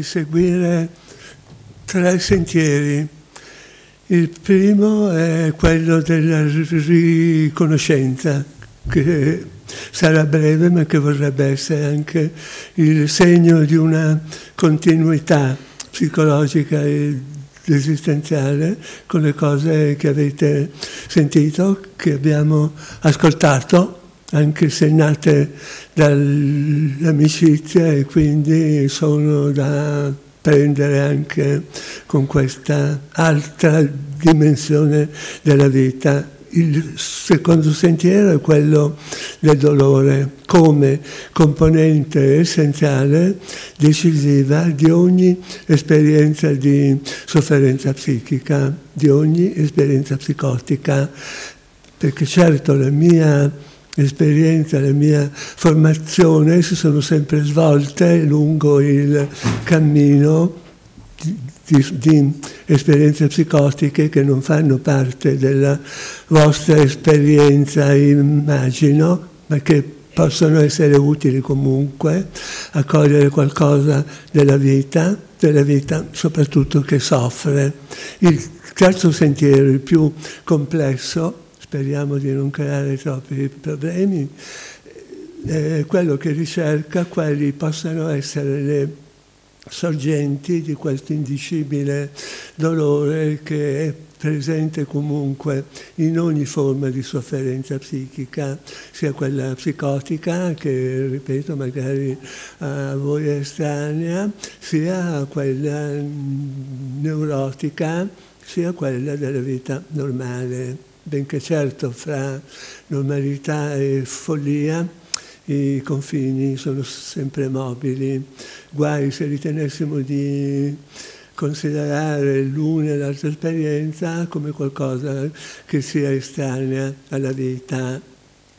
Seguire tre sentieri. Il primo è quello della riconoscenza, che sarà breve ma che vorrebbe essere anche il segno di una continuità psicologica ed esistenziale con le cose che avete sentito, che abbiamo ascoltato, anche se nate dall'amicizia, e quindi sono da prendere anche con questa altra dimensione della vita. Il secondo sentiero è quello del dolore come componente essenziale, decisiva di ogni esperienza di sofferenza psichica, di ogni esperienza psicotica, perché certo la mia esperienza, la mia formazione si sono sempre svolte lungo il cammino di esperienze psicotiche che non fanno parte della vostra esperienza, immagino, ma che possono essere utili comunque a cogliere qualcosa della vita soprattutto che soffre. Il terzo sentiero, il più complesso, speriamo di non creare troppi problemi, quello che ricerca quali possano essere le sorgenti di questo indicibile dolore che è presente comunque in ogni forma di sofferenza psichica, sia quella psicotica, che ripeto magari a voi è estranea, sia quella neurotica, sia quella della vita normale. Benché certo fra normalità e follia i confini sono sempre mobili. Guai se ritenessimo di considerare l'una e l'altra esperienza come qualcosa che sia estranea alla vita.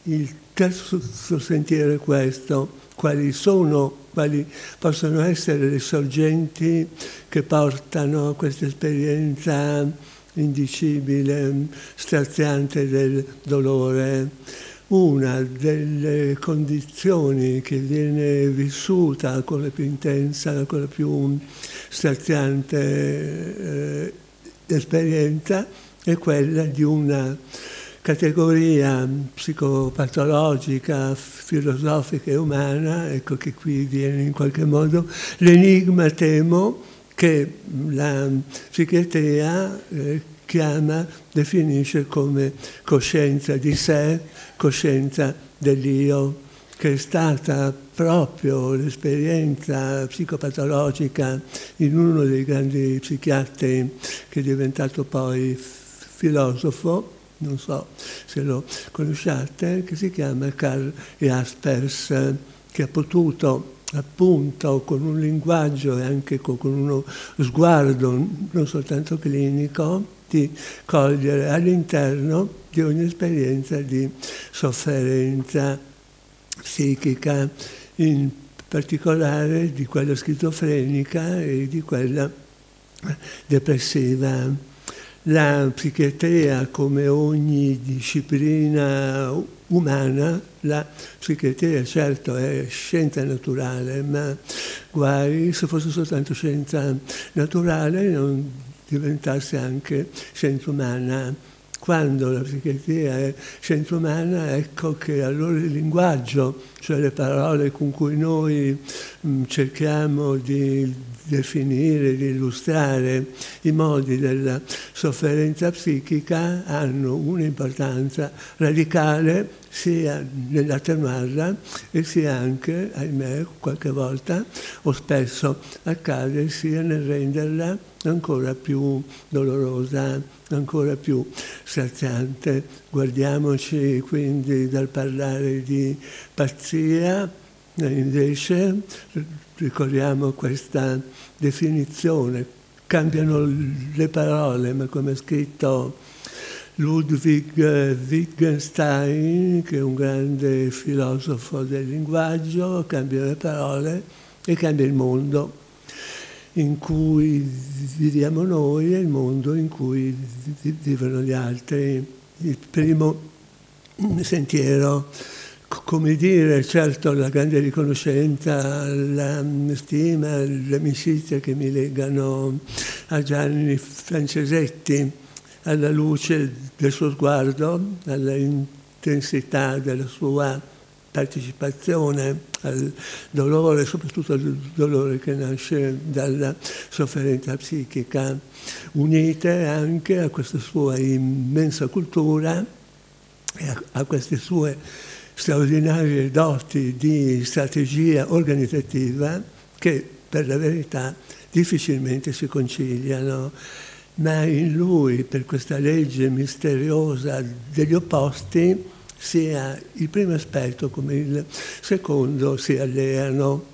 Il terzo sentiero è questo: quali possono essere le sorgenti che portano a questa esperienza indicibile, straziante del dolore. Una delle condizioni che viene vissuta con la più intensa, con la più straziante esperienza è quella di una categoria psicopatologica, filosofica e umana, ecco che qui viene in qualche modo l'enigma, temo, che la psichiatria definisce come coscienza di sé, coscienza dell'io, che è stata proprio l'esperienza psicopatologica in uno dei grandi psichiatri che è diventato poi filosofo, non so se lo conosciate, che si chiama Karl Jaspers, che ha potuto appunto con un linguaggio e anche con uno sguardo non soltanto clinico di cogliere all'interno di ogni esperienza di sofferenza psichica, in particolare di quella schizofrenica e di quella depressiva. La psichiatria, come ogni disciplina umana, la psichiatria certo è scienza naturale, ma guai se fosse soltanto scienza naturale e non diventasse anche scienza umana. Quando la psichiatria è scienza umana, ecco che allora il linguaggio, cioè le parole con cui noi cerchiamo di definire, di illustrare i modi della sofferenza psichica hanno un'importanza radicale sia nell'attenuarla e sia anche, ahimè, qualche volta o spesso accade, sia nel renderla ancora più dolorosa, ancora più straziante. Guardiamoci quindi dal parlare di pazzia, invece ricordiamo questa definizione. Cambiano le parole, ma come è scritto Ludwig Wittgenstein, che è un grande filosofo del linguaggio, cambia le parole e cambia il mondo in cui viviamo noi e il mondo in cui vivono gli altri. Il primo sentiero, come dire, certo la grande riconoscenza, la stima, l'amicizia che mi legano a Gianni Francesetti, alla luce del suo sguardo, alla intensità della sua partecipazione al dolore, soprattutto al dolore che nasce dalla sofferenza psichica, unite anche a questa sua immensa cultura e a queste sue straordinarie doti di strategia organizzativa che, per la verità, difficilmente si conciliano. Ma in lui, per questa legge misteriosa degli opposti, sia il primo aspetto come il secondo si alleano.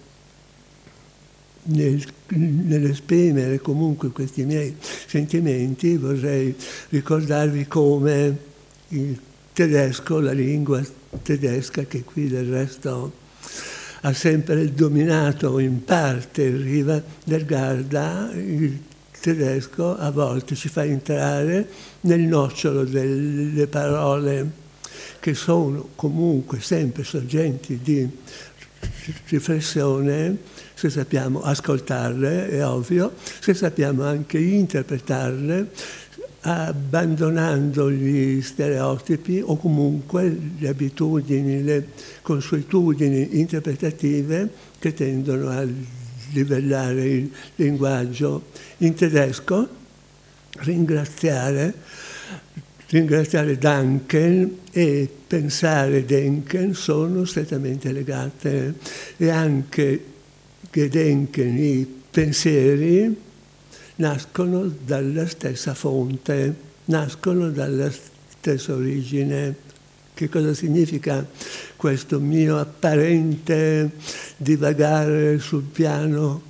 Nell'esprimere comunque questi miei sentimenti vorrei ricordarvi come il tedesco, la lingua tedesca, che qui del resto ha sempre dominato in parte il Riva del Garda, il tedesco a volte ci fa entrare nel nocciolo delle parole che sono comunque sempre sorgenti di riflessione, se sappiamo ascoltarle, è ovvio, se sappiamo anche interpretarle, abbandonando gli stereotipi o comunque le abitudini, le consuetudini interpretative che tendono a livellare il linguaggio. In tedesco ringraziare Danken e pensare Denken sono strettamente legate, e anche Gedenken, i pensieri, nascono dalla stessa fonte, nascono dalla stessa origine. Che cosa significa questo mio apparente divagare sul piano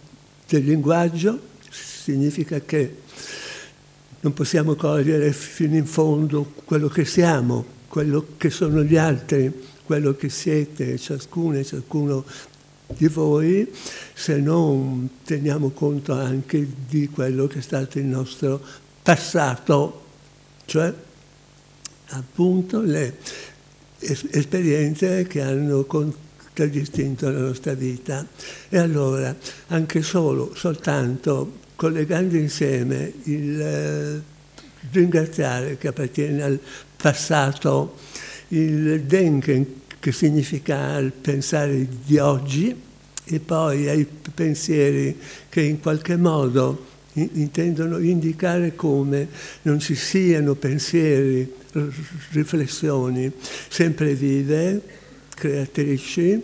del linguaggio? Significa che non possiamo cogliere fino in fondo quello che siamo, quello che sono gli altri, quello che siete ciascuno e ciascuno di voi, se non teniamo conto anche di quello che è stato il nostro passato, cioè appunto le esperienze che hanno contraddistinto la nostra vita. E allora anche soltanto collegando insieme il ringraziare che appartiene al passato, il denken che significa al pensare di oggi, e poi ai pensieri che in qualche modo intendono indicare come non ci siano pensieri, riflessioni sempre vive, creatrici,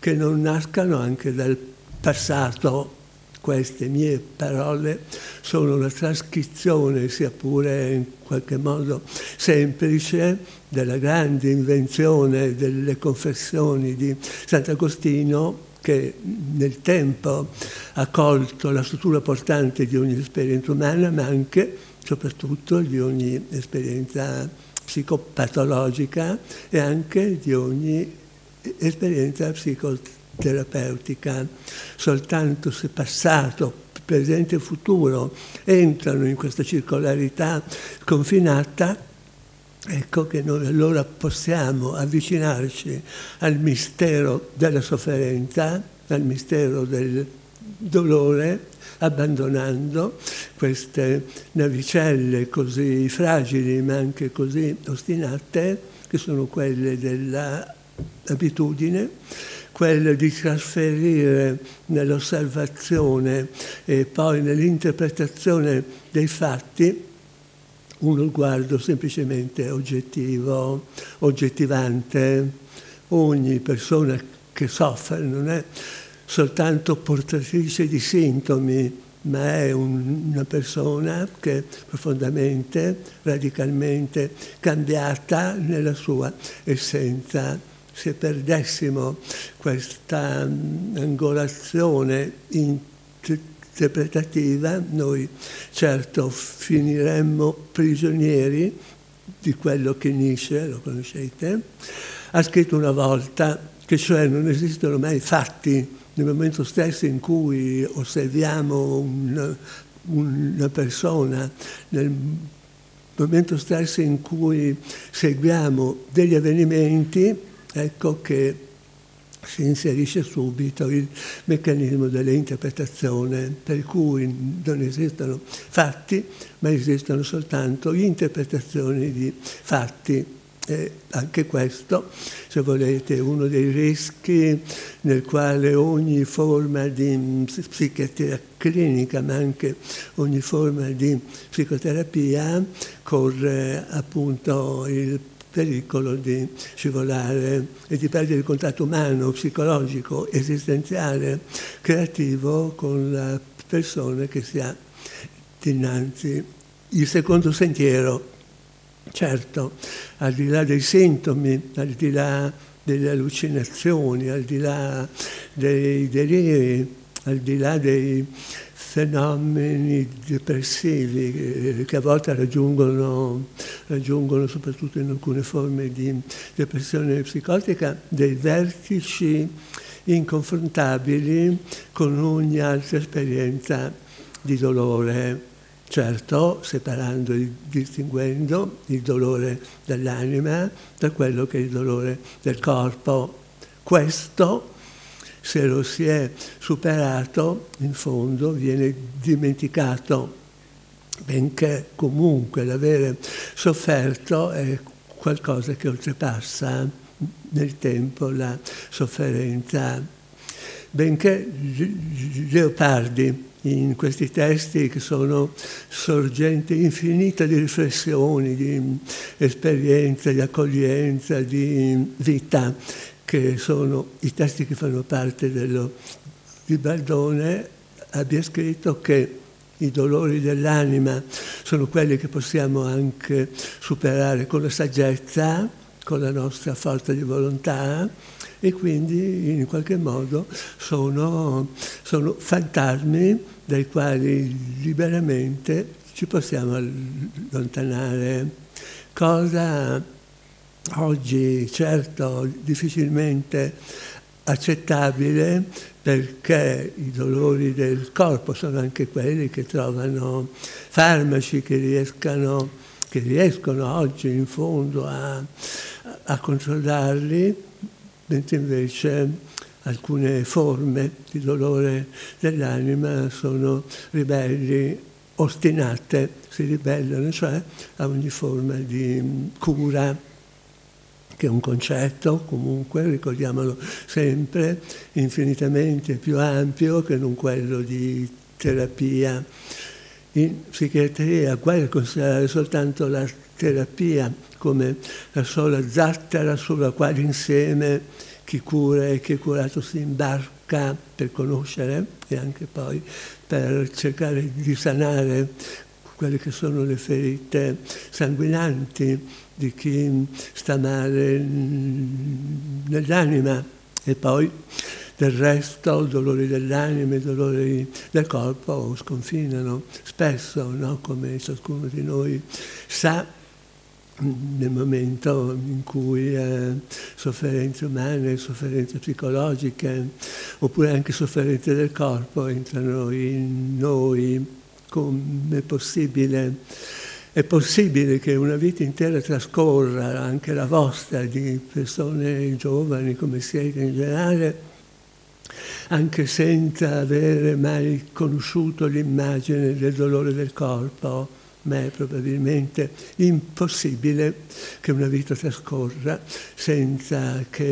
che non nascano anche dal passato. Queste mie parole sono una trascrizione, sia pure in qualche modo semplice, della grande invenzione delle confessioni di Sant'Agostino, che nel tempo ha colto la struttura portante di ogni esperienza umana, ma anche, soprattutto, di ogni esperienza psicopatologica e anche di ogni esperienza psicoterapeutica. Soltanto se passato, presente e futuro entrano in questa circolarità sconfinata, ecco che noi allora possiamo avvicinarci al mistero della sofferenza, al mistero del dolore, abbandonando queste navicelle così fragili ma anche così ostinate, che sono quelle dell'abitudine, quello di trasferire nell'osservazione e poi nell'interpretazione dei fatti uno sguardo semplicemente oggettivo, oggettivante. Ogni persona che soffre non è soltanto portatrice di sintomi, ma è una persona che è profondamente, radicalmente cambiata nella sua essenza. Se perdessimo questa angolazione interpretativa, noi certo finiremmo prigionieri di quello che Nietzsche, lo conoscete, ha scritto una volta, che cioè non esistono mai fatti. Nel momento stesso in cui osserviamo una persona, nel momento stesso in cui seguiamo degli avvenimenti, ecco che si inserisce subito il meccanismo dell'interpretazione, per cui non esistono fatti, ma esistono soltanto interpretazioni di fatti. E anche questo, se volete, è uno dei rischi nel quale ogni forma di psichiatria clinica, ma anche ogni forma di psicoterapia, corre appunto il pericolo di scivolare e di perdere il contatto umano, psicologico, esistenziale, creativo con la persona che si ha dinanzi. Il secondo sentiero, certo, al di là dei sintomi, al di là delle allucinazioni, al di là dei deliri, al di là dei fenomeni depressivi che a volte raggiungono soprattutto in alcune forme di depressione psicotica, dei vertici inconfrontabili con ogni altra esperienza di dolore. Certo, separando e distinguendo il dolore dell'anima da quello che è il dolore del corpo. Questo, se lo si è superato, in fondo viene dimenticato, benché comunque l'avere sofferto è qualcosa che oltrepassa nel tempo la sofferenza. Benché Leopardi, in questi testi che sono sorgente infinita di riflessioni, di esperienza, di accoglienza, di vita, che sono i testi che fanno parte dello Zibaldone, abbia scritto che i dolori dell'anima sono quelli che possiamo anche superare con la saggezza, con la nostra forza di volontà, e quindi in qualche modo sono fantasmi dai quali liberamente ci possiamo allontanare. Cosa oggi certo difficilmente accettabile, perché i dolori del corpo sono anche quelli che trovano farmaci che riescono oggi in fondo a controllarli, mentre invece alcune forme di dolore dell'anima sono ribelli, ostinate, si ribellano cioè a ogni forma di cura, che è un concetto, comunque, ricordiamolo sempre, infinitamente più ampio che non quello di terapia. In psichiatria, guai a considerare soltanto la terapia come la sola zattera sulla quale insieme chi cura e chi è curato si imbarca per conoscere e anche poi per cercare di sanare quelle che sono le ferite sanguinanti di chi sta male nell'anima. E poi del resto dolori dell'anima e dolori del corpo sconfinano spesso, no? Come ciascuno di noi sa, nel momento in cui sofferenze umane, sofferenze psicologiche oppure anche sofferenze del corpo entrano in noi, come possibile? È possibile che una vita intera trascorra, anche la vostra, di persone giovani come siete in generale, anche senza avere mai conosciuto l'immagine del dolore del corpo, ma è probabilmente impossibile che una vita trascorra senza che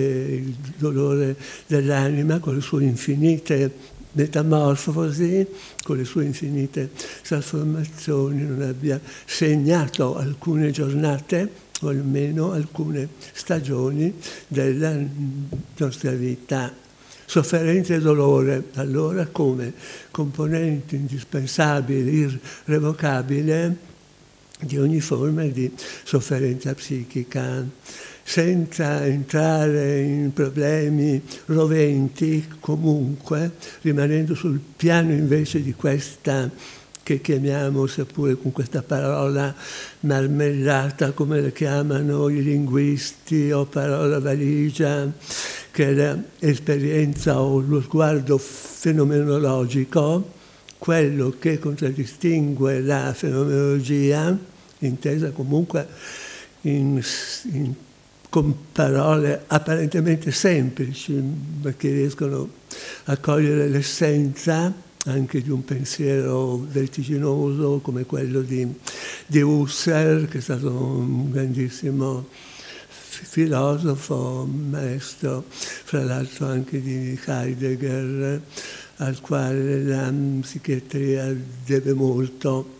il dolore dell'anima, con le sue infinite metamorfosi, con le sue infinite trasformazioni, non abbia segnato alcune giornate o almeno alcune stagioni della nostra vita. Sofferenza e dolore, allora, come componenti indispensabili, irrevocabili di ogni forma di sofferenza psichica, senza entrare in problemi roventi, comunque, rimanendo sul piano invece di questa che chiamiamo, seppure con questa parola marmellata, come la chiamano i linguisti, o parola valigia, che è l'esperienza o lo sguardo fenomenologico, quello che contraddistingue la fenomenologia, intesa comunque con parole apparentemente semplici, ma che riescono a cogliere l'essenza anche di un pensiero vertiginoso come quello di Husserl, che è stato un grandissimo filosofo, maestro, fra l'altro anche di Heidegger, al quale la psichiatria deve molto.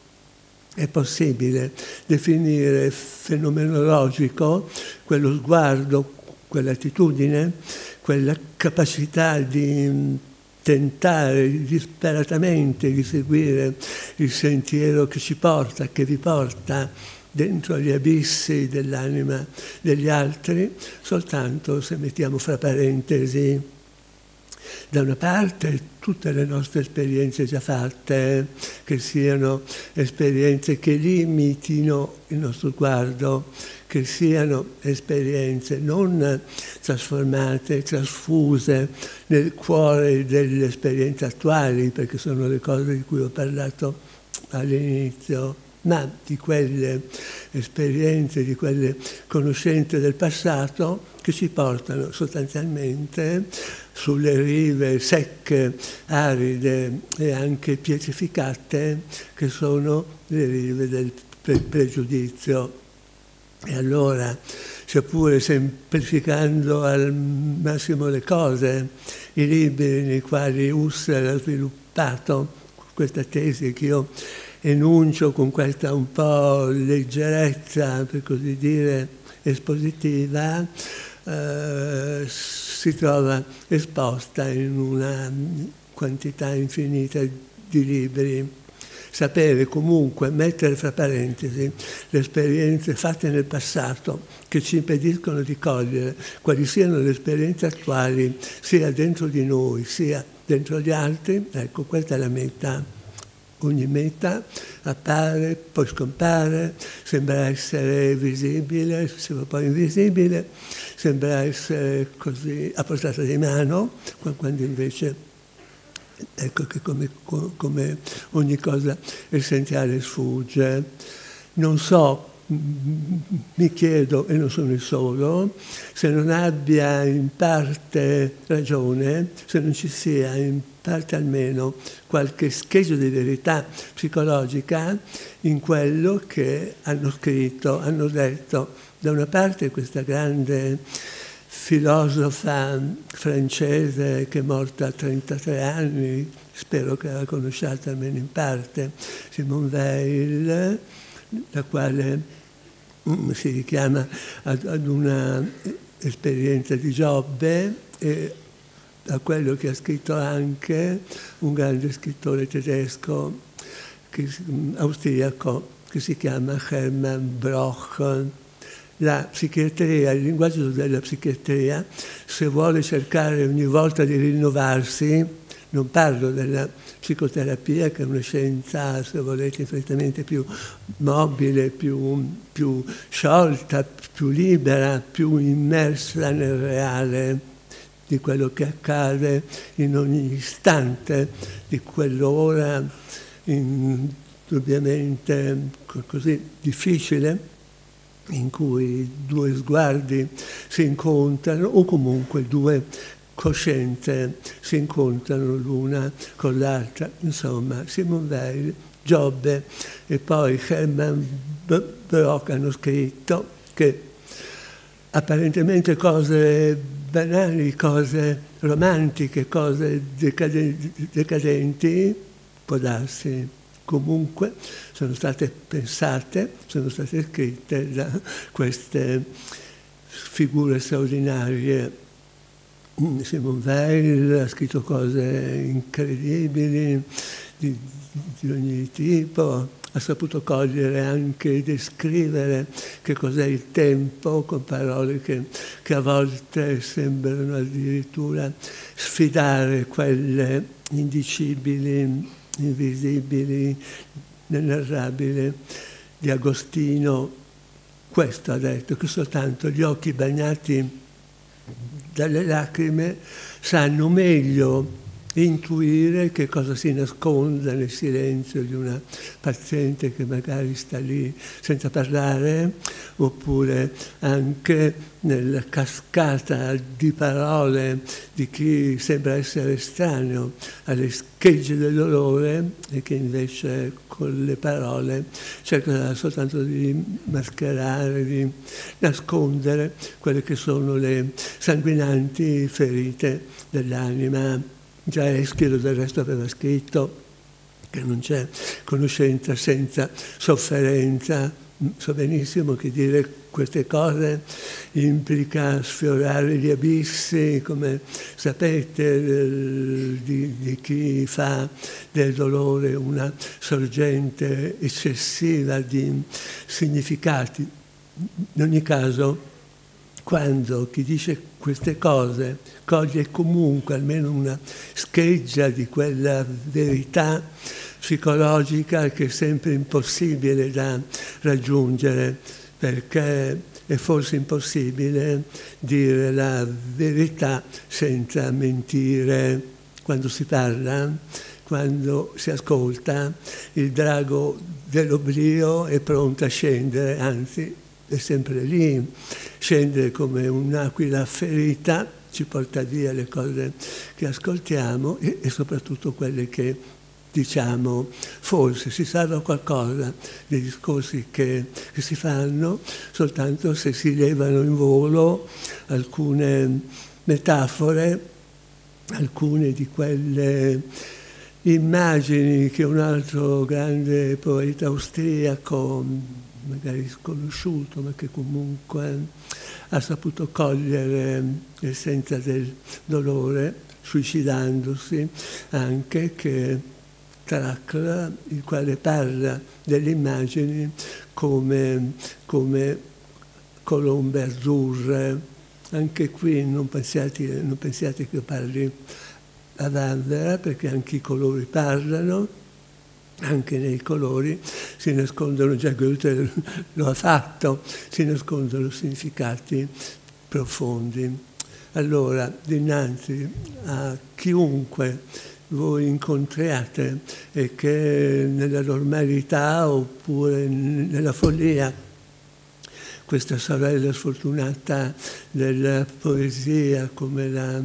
È possibile definire fenomenologico quello sguardo, quell'attitudine, quella capacità di tentare disperatamente di seguire il sentiero che ci porta, che vi porta dentro gli abissi dell'anima degli altri, soltanto se mettiamo fra parentesi da una parte tutte le nostre esperienze già fatte, che siano esperienze che limitino il nostro sguardo, che siano esperienze non trasformate, trasfuse nel cuore delle esperienze attuali, perché sono le cose di cui ho parlato all'inizio, ma di quelle esperienze, di quelle conoscenze del passato che ci portano sostanzialmente sulle rive secche, aride e anche pietrificate, che sono le rive del pregiudizio. E allora, seppure semplificando al massimo le cose, i libri nei quali Husserl ha sviluppato questa tesi che io enuncio con questa un po' leggerezza, per così dire, espositiva, si trova esposta in una quantità infinita di libri. Sapere comunque, mettere fra parentesi le esperienze fatte nel passato che ci impediscono di cogliere quali siano le esperienze attuali, sia dentro di noi, sia dentro gli altri, ecco, questa è la meta. Ogni meta appare, poi scompare, sembra essere visibile, sembra poi invisibile, sembra essere così a portata di mano, quando invece ecco che come ogni cosa essenziale sfugge. Non so, mi chiedo, e non sono il solo, se non abbia in parte ragione, se non ci sia in parte almeno qualche scheggio di verità psicologica in quello che hanno scritto, hanno detto da una parte questa grande filosofa francese che è morta a 33 anni, spero che la conosciate almeno in parte, Simone Weil, la quale si richiama ad una esperienza di Giobbe e a quello che ha scritto anche un grande scrittore tedesco, austriaco, che si chiama Hermann Broch. La psichiatria, il linguaggio della psichiatria, se vuole cercare ogni volta di rinnovarsi, non parlo della psicoterapia, che è una scienza, se volete, infinitamente più mobile, più sciolta, più libera, più immersa nel reale di quello che accade in ogni istante, di quell'ora indubbiamente così difficile, in cui due sguardi si incontrano, o comunque due coscienze si incontrano l'una con l'altra. Insomma, Simone Weil Giobbe e poi Hermann Broch hanno scritto che apparentemente cose banali, cose romantiche, cose decadenti, può darsi, comunque sono state pensate, sono state scritte da queste figure straordinarie. Simone Weil ha scritto cose incredibili di ogni tipo, ha saputo cogliere anche e descrivere che cos'è il tempo con parole che a volte sembrano addirittura sfidare quelle indicibili, invisibili, inenarrabili di Agostino. Questo ha detto, che soltanto gli occhi bagnati dalle lacrime sanno meglio intuire che cosa si nasconda nel silenzio di una paziente che magari sta lì senza parlare, oppure anche nella cascata di parole di chi sembra essere estraneo alle schegge del dolore e che invece con le parole cerca soltanto di mascherare, di nascondere quelle che sono le sanguinanti ferite dell'anima. Già Eschilo del resto aveva scritto che non c'è conoscenza senza sofferenza. So benissimo che dire queste cose implica sfiorare gli abissi, come sapete, di chi fa del dolore una sorgente eccessiva di significati. In ogni caso, quando chi dice queste cose coglie comunque almeno una scheggia di quella verità psicologica che è sempre impossibile da raggiungere, perché è forse impossibile dire la verità senza mentire. Quando si parla, quando si ascolta, il drago dell'oblio è pronto a scendere, anzi è sempre lì, scende come un'aquila ferita, ci porta via le cose che ascoltiamo e soprattutto quelle che diciamo. Forse si salva qualcosa dei discorsi che si fanno soltanto se si levano in volo alcune metafore, alcune di quelle immagini che un altro grande poeta austriaco, magari sconosciuto, ma che comunque ha saputo cogliere l'essenza del dolore, suicidandosi anche, che Trakl, il quale parla delle immagini come colombe azzurre. Anche qui non pensiate che parli a vanvera, perché anche i colori parlano. Anche nei colori si nascondono, già Goethe lo ha fatto, si nascondono significati profondi. Allora, dinanzi a chiunque voi incontriate e che nella normalità oppure nella follia, questa sorella sfortunata della poesia, come l'ha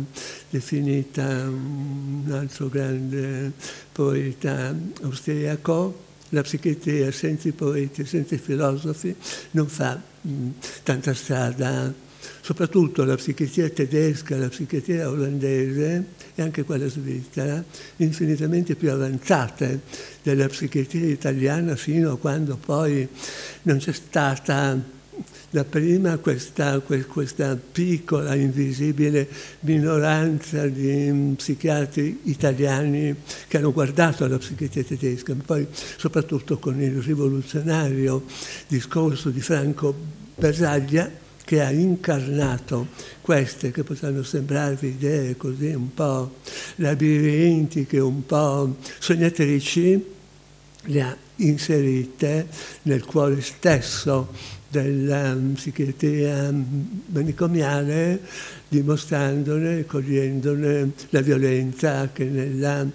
definita un altro grande poeta austriaco, la psichiatria senza i poeti, senza i filosofi non fa tanta strada. Soprattutto la psichiatria tedesca, la psichiatria olandese e anche quella svizzera, infinitamente più avanzate della psichiatria italiana, fino a quando poi non c'è stata da prima questa piccola, invisibile minoranza di psichiatri italiani che hanno guardato alla psichiatria tedesca, poi soprattutto con il rivoluzionario discorso di Franco Basaglia, che ha incarnato queste che potranno sembrarvi idee così un po' labirintiche, un po' sognatrici, le ha inserite nel cuore stesso della psichiatria manicomiale, dimostrandone, cogliendone la violenza che nella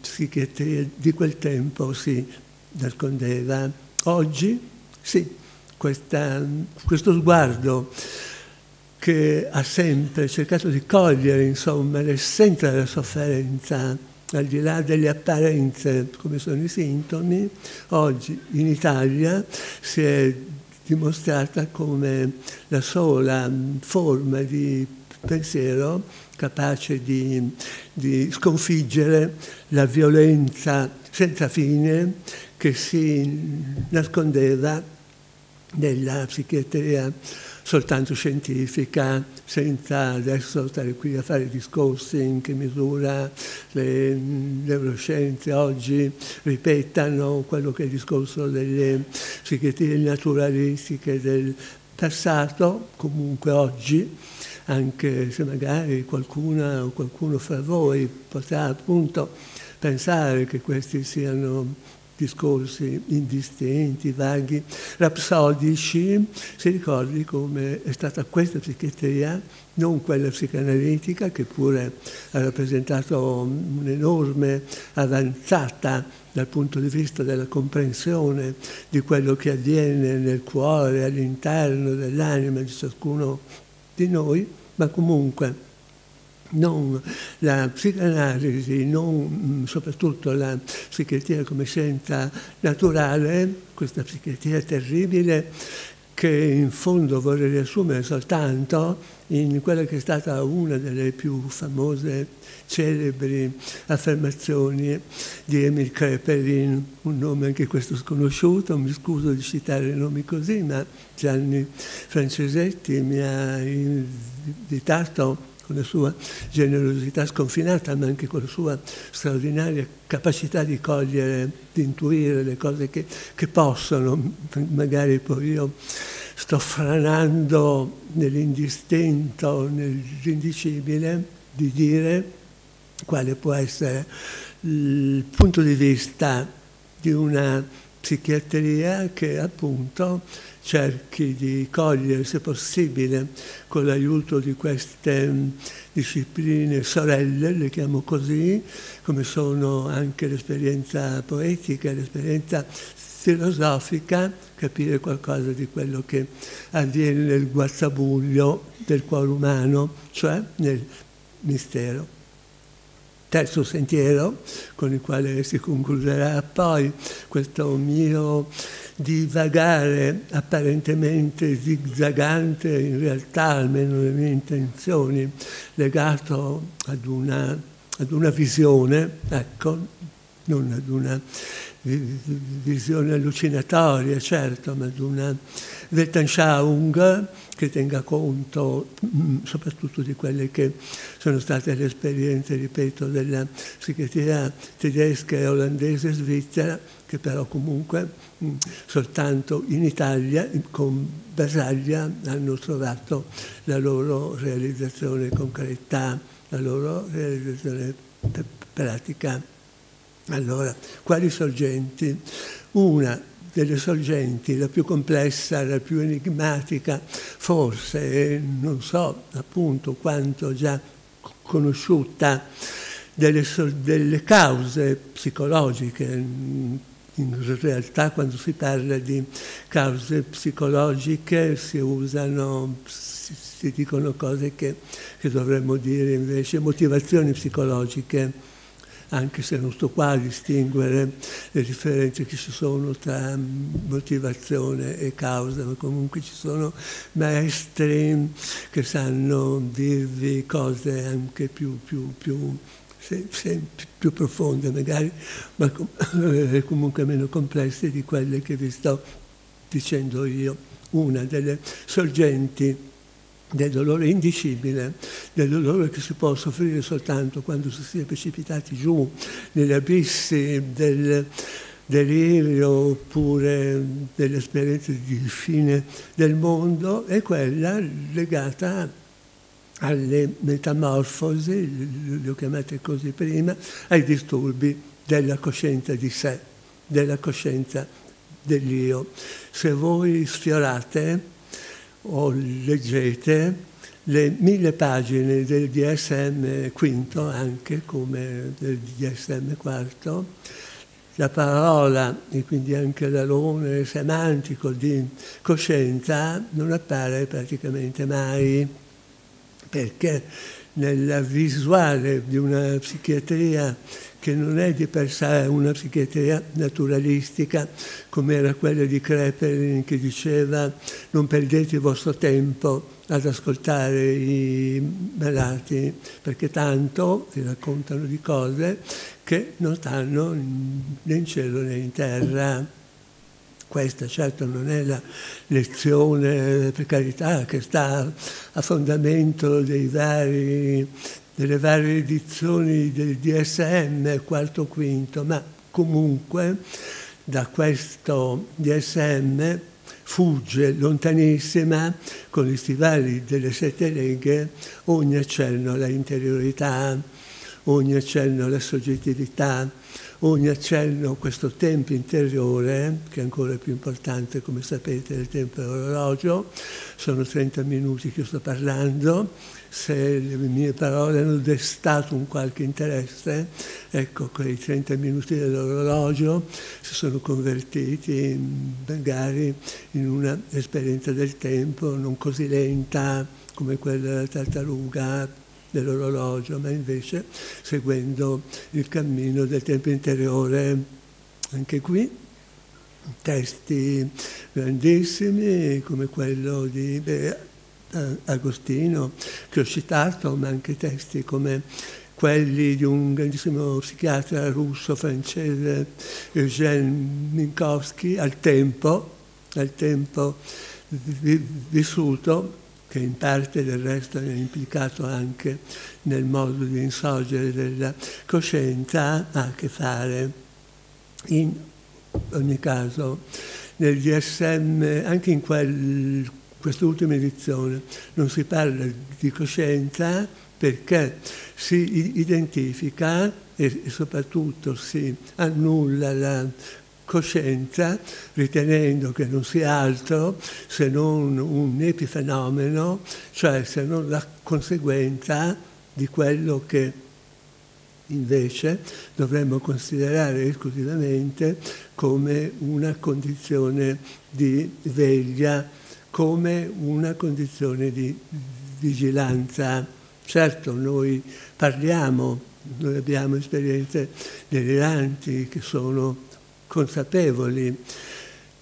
psichiatria di quel tempo si nascondeva. Oggi sì, questo sguardo che ha sempre cercato di cogliere, insomma, l'essenza della sofferenza al di là delle apparenze come sono i sintomi, oggi in Italia si è dimostrata come la sola forma di pensiero capace di sconfiggere la violenza senza fine che si nascondeva nella psichiatria soltanto scientifica, senza adesso stare qui a fare discorsi in che misura le neuroscienze oggi ripetano quello che è il discorso delle psichiatrie naturalistiche del passato. Comunque oggi, anche se magari qualcuna o qualcuno fra voi potrà appunto pensare che questi siano discorsi indistinti, vaghi, rapsodici, si ricordi come è stata questa psichiatria, non quella psicanalitica, che pure ha rappresentato un'enorme avanzata dal punto di vista della comprensione di quello che avviene nel cuore, all'interno dell'anima di ciascuno di noi, ma comunque non la psicanalisi, non soprattutto la psichiatria come scienza naturale, questa psichiatria terribile che in fondo vorrei riassumere soltanto in quella che è stata una delle più famose, celebri affermazioni di Emil Kraepelin, un nome anche questo sconosciuto, mi scuso di citare nomi così, ma Gianni Francesetti mi ha invitato con la sua generosità sconfinata, ma anche con la sua straordinaria capacità di cogliere, di intuire le cose che possono. Magari poi io sto franando nell'indistinto, nell'indicibile, di dire quale può essere il punto di vista di una psichiatria che appunto cerchi di cogliere, se possibile, con l'aiuto di queste discipline sorelle, le chiamo così, come sono anche l'esperienza poetica, l'esperienza filosofica, capire qualcosa di quello che avviene nel guazzabuglio del cuore umano, cioè nel mistero. Terzo sentiero, con il quale si concluderà poi questo mio divagare apparentemente zigzagante, in realtà, almeno nelle mie intenzioni, legato ad una visione, ecco, non ad una visione allucinatoria, certo, ma ad una Weltanschauung che tenga conto soprattutto di quelle che sono state le esperienze, ripeto, della psichiatria tedesca, olandese e svizzera, che però comunque soltanto in Italia, con Basaglia, hanno trovato la loro realizzazione concreta, la loro realizzazione pratica. Allora, quali sorgenti? Una delle sorgenti, la più complessa, la più enigmatica, forse, non so appunto quanto già conosciuta, delle cause psicologiche. In realtà, quando si parla di cause psicologiche si dicono cose che dovremmo dire invece motivazioni psicologiche, anche se non sto qua a distinguere le differenze che ci sono tra motivazione e causa, ma comunque ci sono maestri che sanno dirvi cose anche più profonde magari, ma comunque meno complesse di quelle che vi sto dicendo io. Una delle sorgenti del dolore indicibile, del dolore che si può soffrire soltanto quando si sia precipitati giù negli abissi del delirio oppure delle esperienze di fine del mondo, è quella legata alle metamorfosi, le ho chiamate così prima, ai disturbi della coscienza di sé, della coscienza dell'io. Se voi sfiorate o leggete le 1000 pagine del DSM V, anche come del DSM IV, la parola e quindi anche l'alone semantico di coscienza non appare praticamente mai, perché nella visuale di una psichiatria che non è di per sé una psichiatria naturalistica, come era quella di Kraepelin, che diceva: non perdete il vostro tempo ad ascoltare i malati, perché tanto vi raccontano di cose che non stanno né in cielo né in terra. Questa certo non è la lezione, per carità, che sta a fondamento dei delle varie edizioni del DSM, quarto, quinto, ma comunque da questo DSM fugge lontanissima, con gli stivali delle sette leghe, ogni accenno alla interiorità, ogni accenno alla soggettività, ogni accenno a questo tempo interiore, che è ancora più importante, come sapete, del tempo orologio. Sono 30 minuti che io sto parlando, se le mie parole hanno destato un qualche interesse, ecco, quei 30 minuti dell'orologio si sono convertiti magari in una esperienza del tempo non così lenta come quella della tartaruga dell'orologio, ma invece seguendo il cammino del tempo interiore. Anche qui testi grandissimi come quello di Agostino, che ho citato, ma anche testi come quelli di un grandissimo psichiatra russo-francese, Eugène Minkowski, al tempo vissuto, che in parte del resto è implicato anche nel modo di insorgere della coscienza, ha a che fare. In ogni caso, nel DSM, anche in quest'ultima edizione, non si parla di coscienza, perché si identifica e soprattutto si annulla la coscienza, ritenendo che non sia altro se non un epifenomeno, cioè se non la conseguenza di quello che invece dovremmo considerare esclusivamente come una condizione di veglia, come una condizione di vigilanza. Certo, noi abbiamo esperienze deliranti che sono consapevoli.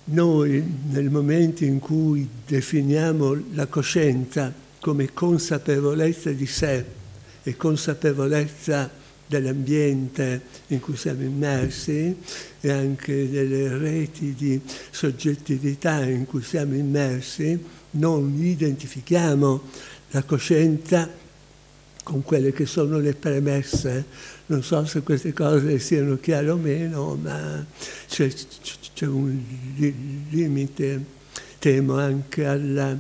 Noi, nel momento in cui definiamo la coscienza come consapevolezza di sé e consapevolezza dell'ambiente in cui siamo immersi e anche delle reti di soggettività in cui siamo immersi, non identifichiamo la coscienza con quelle che sono le premesse. Non so se queste cose siano chiare o meno, ma c'è un limite, temo, anche alla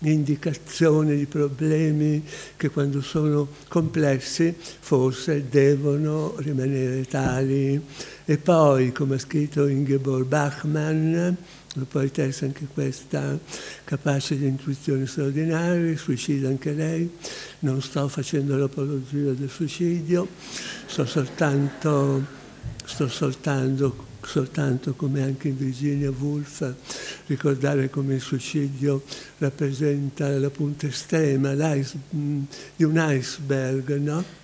indicazione di problemi che, quando sono complessi, forse devono rimanere tali. E poi, come ha scritto Ingeborg Bachmann, la poetessa anche questa capace di intuizioni straordinarie, suicida anche lei, non sto facendo l'apologia del suicidio, sto soltanto, come anche in Virginia Woolf, ricordare come il suicidio rappresenta la punta estrema di un iceberg, no?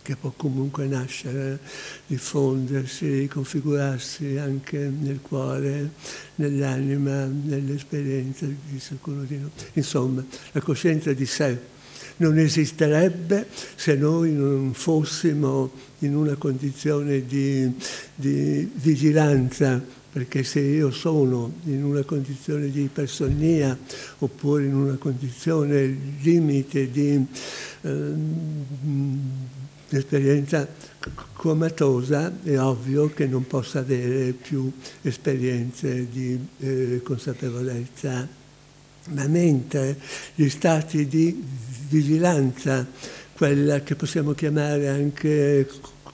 Che può comunque nascere, diffondersi, configurarsi anche nel cuore, nell'anima, nell'esperienza di ciascuno di noi. Insomma, la coscienza di sé non esisterebbe se noi non fossimo in una condizione di vigilanza, perché se io sono in una condizione di ipersonia oppure in una condizione limite di l'esperienza comatosa, è ovvio che non possa avere più esperienze di consapevolezza. Ma mentre gli stati di vigilanza, quella che possiamo chiamare anche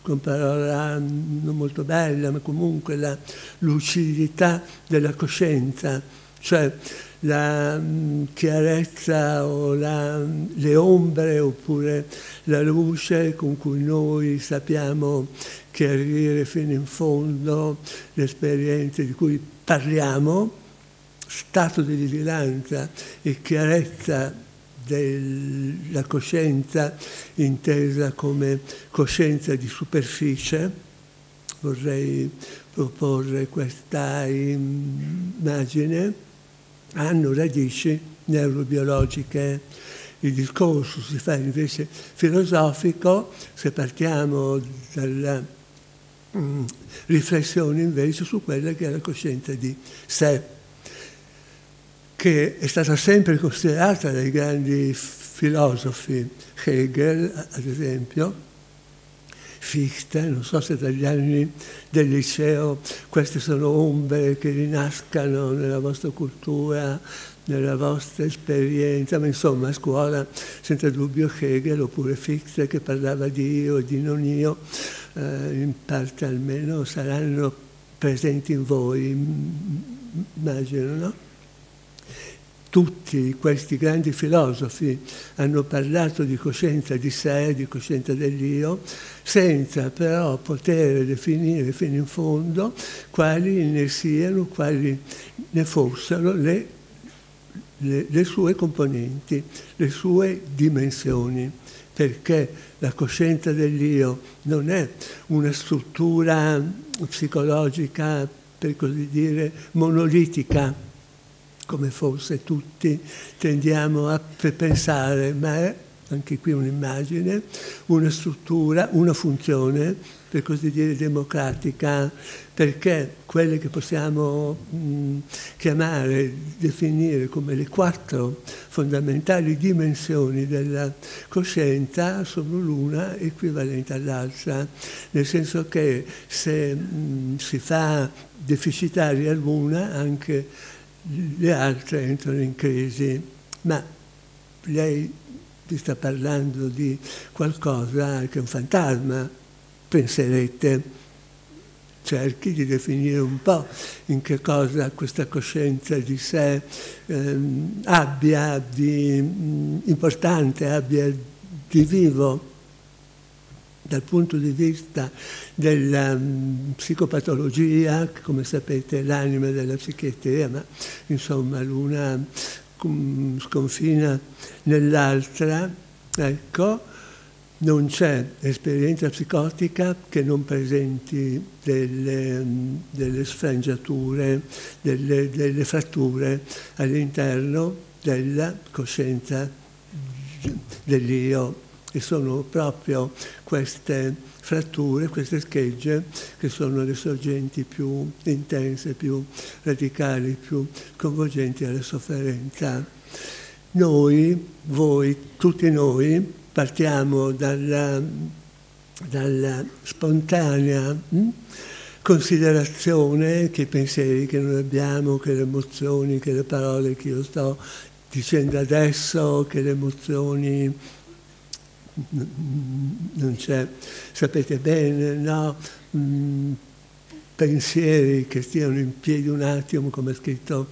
con parola non molto bella, ma comunque la lucidità della coscienza, cioè la chiarezza o le ombre oppure la luce con cui noi sappiamo chiarire fino in fondo le esperienze di cui parliamo, stato di vigilanza e chiarezza della coscienza intesa come coscienza di superficie, vorrei proporre questa immagine, hanno radici neurobiologiche. Il discorso si fa invece filosofico se partiamo dalla riflessione invece su quella che è la coscienza di sé, che è stata sempre considerata dai grandi filosofi, Hegel ad esempio, Fichte, non so se dagli anni del liceo queste sono ombre che rinascano nella vostra cultura, nella vostra esperienza, ma insomma a scuola senza dubbio Hegel oppure Fichte che parlava di io e di non io, in parte almeno saranno presenti in voi, immagino, no? Tutti questi grandi filosofi hanno parlato di coscienza di sé, di coscienza dell'io, senza però poter definire fino in fondo quali ne siano, quali ne fossero le sue componenti, le sue dimensioni, perché la coscienza dell'io non è una struttura psicologica, per così dire, monolitica, come forse tutti tendiamo a pensare, ma è, anche qui un'immagine, una struttura, una funzione, per così dire, democratica, perché quelle che possiamo chiamare, definire come le quattro fondamentali dimensioni della coscienza sono l'una equivalente all'altra, nel senso che se si fa deficitaria l'una, anche le altre entrano in crisi, ma lei ti sta parlando di qualcosa che è un fantasma, penserete, cerchi di definire un po' in che cosa questa coscienza di sé abbia di importante, abbia di vivo dal punto di vista della psicopatologia, come sapete l'anima della psichiatria, ma insomma l'una sconfina nell'altra, ecco, non c'è esperienza psicotica che non presenti delle sfrangiature, delle fratture all'interno della coscienza dell'io. E sono proprio queste fratture, queste schegge, che sono le sorgenti più intense, più radicali, più coinvolgenti alla sofferenza. Noi, voi, tutti noi, partiamo dalla spontanea considerazione che i pensieri che noi abbiamo, che le emozioni, che le parole che io sto dicendo adesso, che le emozioni... non c'è, sapete bene, no? Pensieri che stiano in piedi un attimo, come ha scritto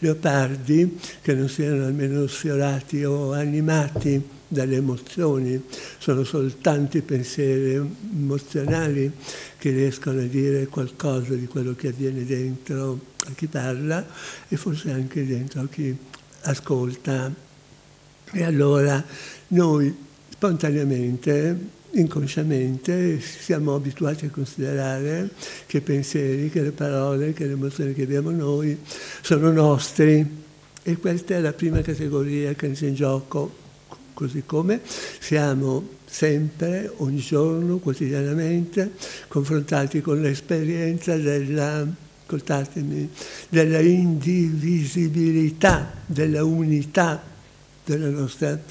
Leopardi, che non siano almeno sfiorati o animati dalle emozioni, sono soltanto i pensieri emozionali che riescono a dire qualcosa di quello che avviene dentro a chi parla e forse anche dentro a chi ascolta. E allora noi spontaneamente, inconsciamente, siamo abituati a considerare che i pensieri, che le parole, che le emozioni che abbiamo noi sono nostri, e questa è la prima categoria che entra in gioco, così come siamo sempre, ogni giorno, quotidianamente, confrontati con l'esperienza della indivisibilità, della unità della nostra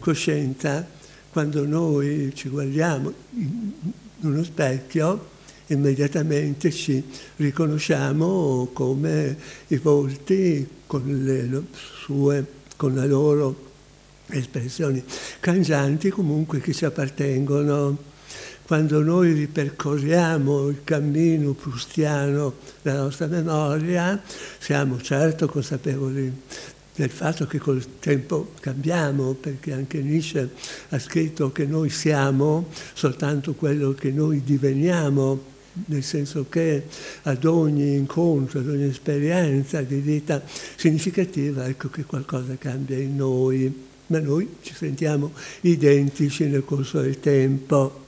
coscienza. Quando noi ci guardiamo in uno specchio, immediatamente ci riconosciamo come i volti con le loro espressioni cangianti, comunque che ci appartengono. Quando noi ripercorriamo il cammino proustiano della nostra memoria, siamo certo consapevoli del fatto che col tempo cambiamo, perché anche Nietzsche ha scritto che noi siamo soltanto quello che noi diveniamo, nel senso che ad ogni incontro, ad ogni esperienza di vita significativa, ecco che qualcosa cambia in noi, ma noi ci sentiamo identici nel corso del tempo.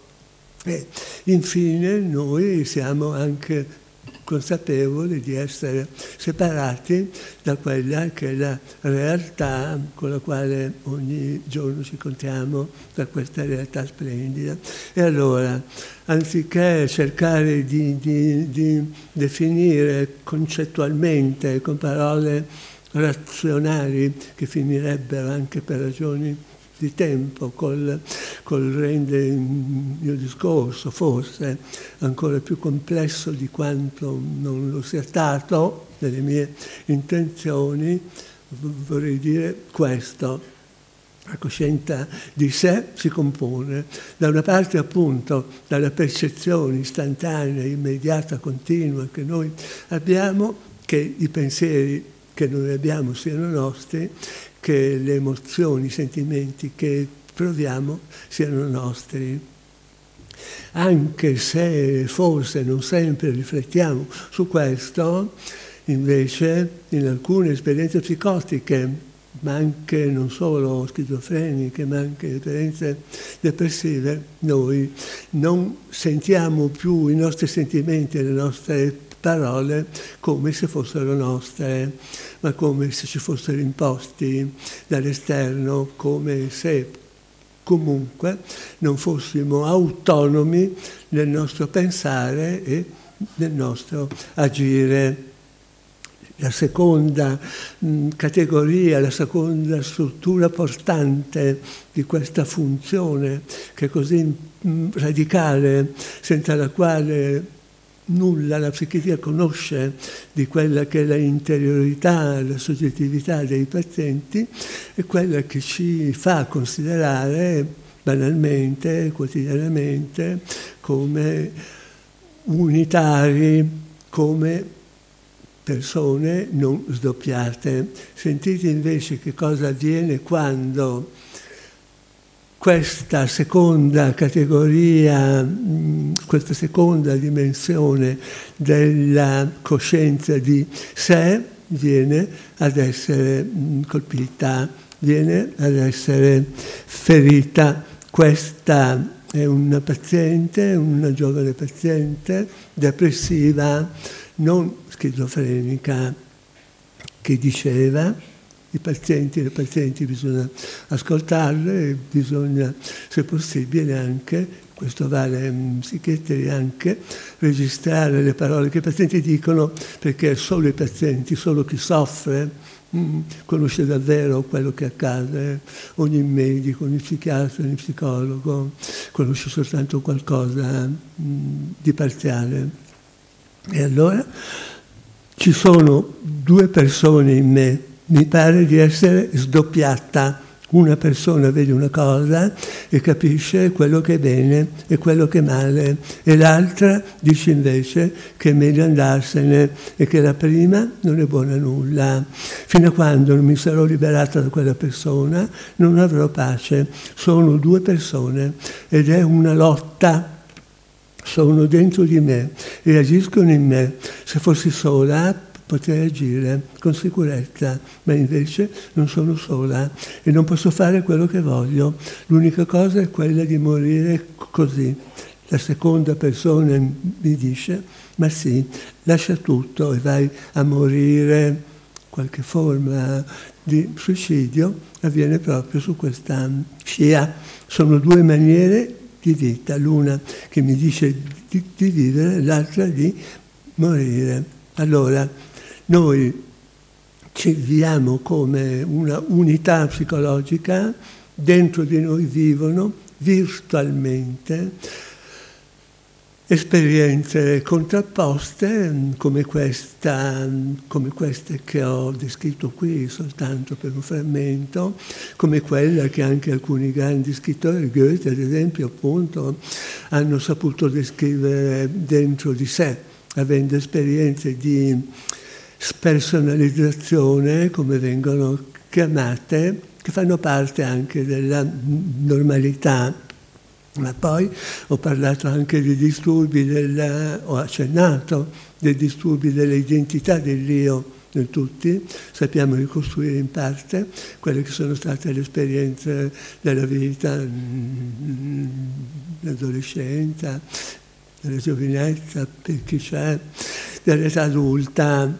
E infine noi siamo anche consapevoli di essere separati da quella che è la realtà con la quale ogni giorno ci incontriamo, da questa realtà splendida. E allora, anziché cercare di definire concettualmente con parole razionali che finirebbero anche per ragioni di tempo col rendere il mio discorso forse ancora più complesso di quanto non lo sia stato nelle mie intenzioni, vorrei dire questo. La coscienza di sé si compone da una parte appunto dalla percezione istantanea, immediata, continua che noi abbiamo, che i pensieri che noi abbiamo siano nostri, che le emozioni, i sentimenti che proviamo siano nostri. Anche se forse non sempre riflettiamo su questo, invece in alcune esperienze psicotiche, ma anche non solo schizofreniche, ma anche esperienze depressive, noi non sentiamo più i nostri sentimenti e le nostre parole come se fossero nostre, ma come se ci fossero imposti dall'esterno, come se comunque non fossimo autonomi nel nostro pensare e nel nostro agire. La seconda categoria, la seconda struttura portante di questa funzione che è così radicale, senza la quale nulla la psichiatria conosce di quella che è la interiorità, la soggettività dei pazienti, è quella che ci fa considerare banalmente, quotidianamente, come unitari, come persone non sdoppiate. Sentite invece che cosa avviene quando questa seconda categoria, questa seconda dimensione della coscienza di sé viene ad essere colpita, viene ad essere ferita. Questa è una paziente, una giovane paziente depressiva, non schizofrenica, che diceva: i pazienti e le pazienti bisogna ascoltarle, bisogna, se possibile, anche, questo vale in psichiatria anche, registrare le parole che i pazienti dicono, perché solo i pazienti, solo chi soffre conosce davvero quello che accade. Ogni medico, ogni psichiatra, ogni psicologo conosce soltanto qualcosa di parziale. E allora ci sono due persone in me, mi pare di essere sdoppiata. Una persona vede una cosa e capisce quello che è bene e quello che è male, e l'altra dice invece che è meglio andarsene e che la prima non è buona a nulla. Fino a quando non mi sarò liberata da quella persona non avrò pace. Sono due persone ed è una lotta. Sono dentro di me e agiscono in me. Se fossi sola potrei agire con sicurezza, ma invece non sono sola e non posso fare quello che voglio. L'unica cosa è quella di morire così. La seconda persona mi dice: ma sì, lascia tutto e vai a morire. Qualche forma di suicidio avviene proprio su questa scia. Sono due maniere di vita, l'una che mi dice di vivere, l'altra di morire. Allora, noi ci viviamo come una unità psicologica, dentro di noi vivono virtualmente esperienze contrapposte come queste che ho descritto qui soltanto per un frammento, come quella che anche alcuni grandi scrittori, Goethe ad esempio, appunto, hanno saputo descrivere dentro di sé, avendo esperienze di spersonalizzazione, come vengono chiamate, che fanno parte anche della normalità. Ma poi ho parlato anche dei disturbi, ho accennato dei disturbi dell'identità dell'io in tutti, sappiamo ricostruire in parte quelle che sono state le esperienze della vita, dell'adolescenza, della giovinezza, per chi c'è, dell'età adulta,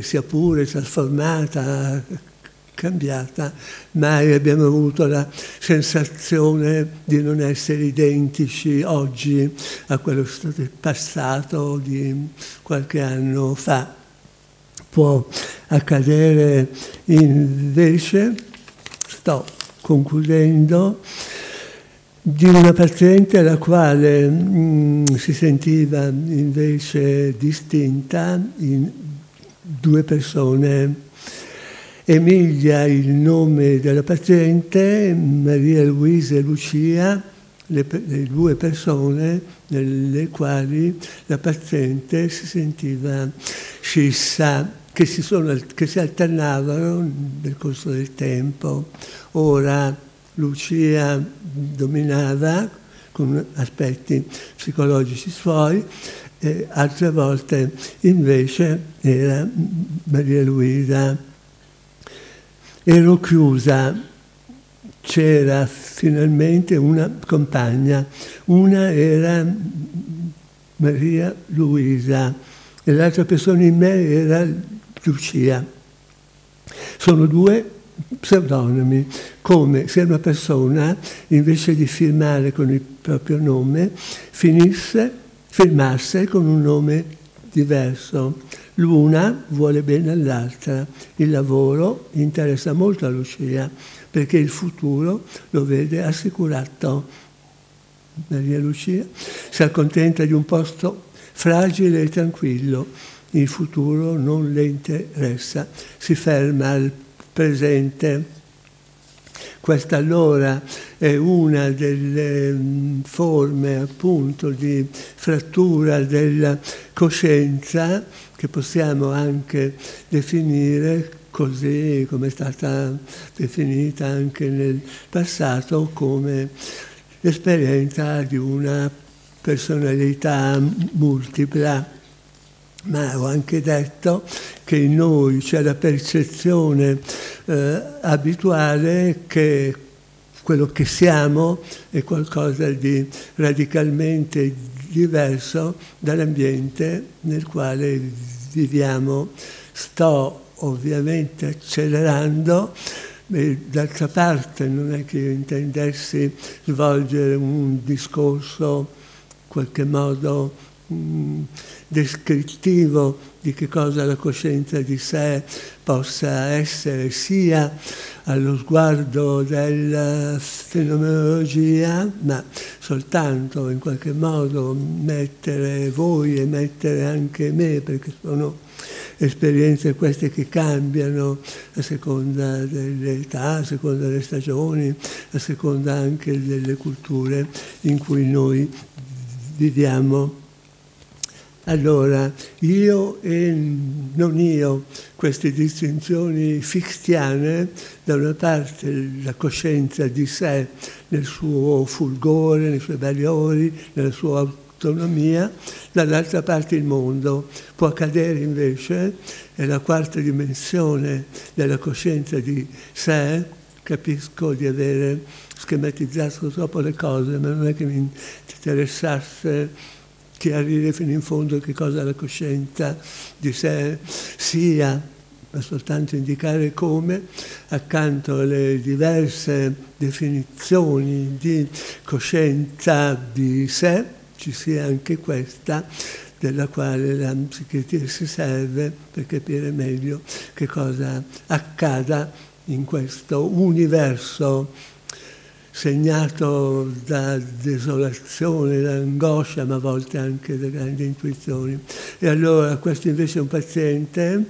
sia pure trasformata, cambiata, mai abbiamo avuto la sensazione di non essere identici oggi a quello che è stato il passato di qualche anno fa. Può accadere invece, sto concludendo, di una paziente la quale si sentiva invece distinta in due persone. Emilia il nome della paziente, Maria Luisa e Lucia, le due persone nelle quali la paziente si sentiva scissa, che si alternavano nel corso del tempo. Ora Lucia dominava con aspetti psicologici suoi, e altre volte invece era Maria Luisa. Ero chiusa, c'era finalmente una compagna, una era Maria Luisa e l'altra persona in me era Lucia. Sono due pseudonimi, come se una persona invece di firmare con il proprio nome firmasse con un nome diverso. L'una vuole bene all'altra, il lavoro interessa molto a Lucia perché il futuro lo vede assicurato. Maria Lucia si accontenta di un posto fragile e tranquillo, il futuro non le interessa, si ferma al presente. Questa allora è una delle forme appunto di frattura della coscienza che possiamo anche definire così come è stata definita anche nel passato come l'esperienza di una personalità multipla. Ma ho anche detto che in noi c'è la percezione abituale che quello che siamo è qualcosa di radicalmente diverso dall'ambiente nel quale viviamo. Sto ovviamente accelerando, d'altra parte non è che io intendessi svolgere un discorso in qualche modo descrittivo di che cosa la coscienza di sé possa essere sia allo sguardo della fenomenologia, ma soltanto in qualche modo mettere voi e mettere anche me, perché sono esperienze queste che cambiano a seconda dell'età, a seconda delle stagioni, a seconda anche delle culture in cui noi viviamo. Allora, io e non io, queste distinzioni fichtiane, da una parte la coscienza di sé nel suo fulgore, nei suoi valori, nella sua autonomia, dall'altra parte il mondo. Può accadere invece, è la quarta dimensione della coscienza di sé, capisco di avere schematizzato troppo le cose, ma non è che mi interessasse chiarire fino in fondo che cosa la coscienza di sé sia, ma soltanto indicare come, accanto alle diverse definizioni di coscienza di sé, ci sia anche questa della quale la psichiatria si serve per capire meglio che cosa accada in questo universo segnato da desolazione, da angoscia, ma a volte anche da grandi intuizioni. E allora questo invece è un paziente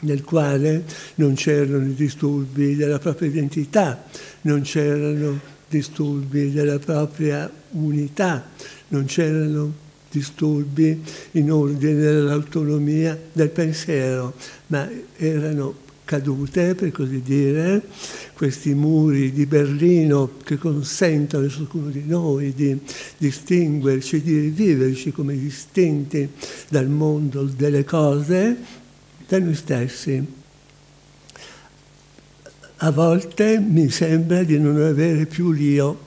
nel quale non c'erano i disturbi della propria identità, non c'erano disturbi della propria unità, non c'erano disturbi in ordine all'autonomia del pensiero, ma erano cadute, per così dire, questi muri di Berlino che consentono a ciascuno di noi di distinguerci, di viverci come distinti dal mondo delle cose, da noi stessi. A volte mi sembra di non avere più l'io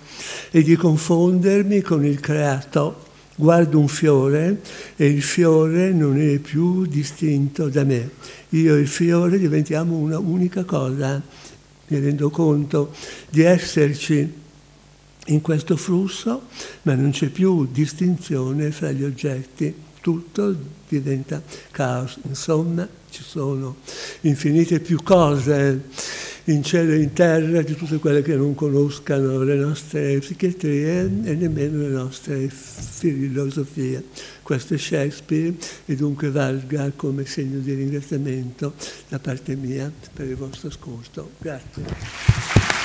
e di confondermi con il creato. Guardo un fiore e il fiore non è più distinto da me. Io e il fiore diventiamo una unica cosa. Mi rendo conto di esserci in questo flusso, ma non c'è più distinzione fra gli oggetti. Tutto diventa caos. Insomma, ci sono infinite più cose in cielo e in terra di tutte quelle che non conoscano le nostre psichiatrie e nemmeno le nostre filosofie. Questo è Shakespeare e dunque valga come segno di ringraziamento da parte mia per il vostro ascolto. Grazie.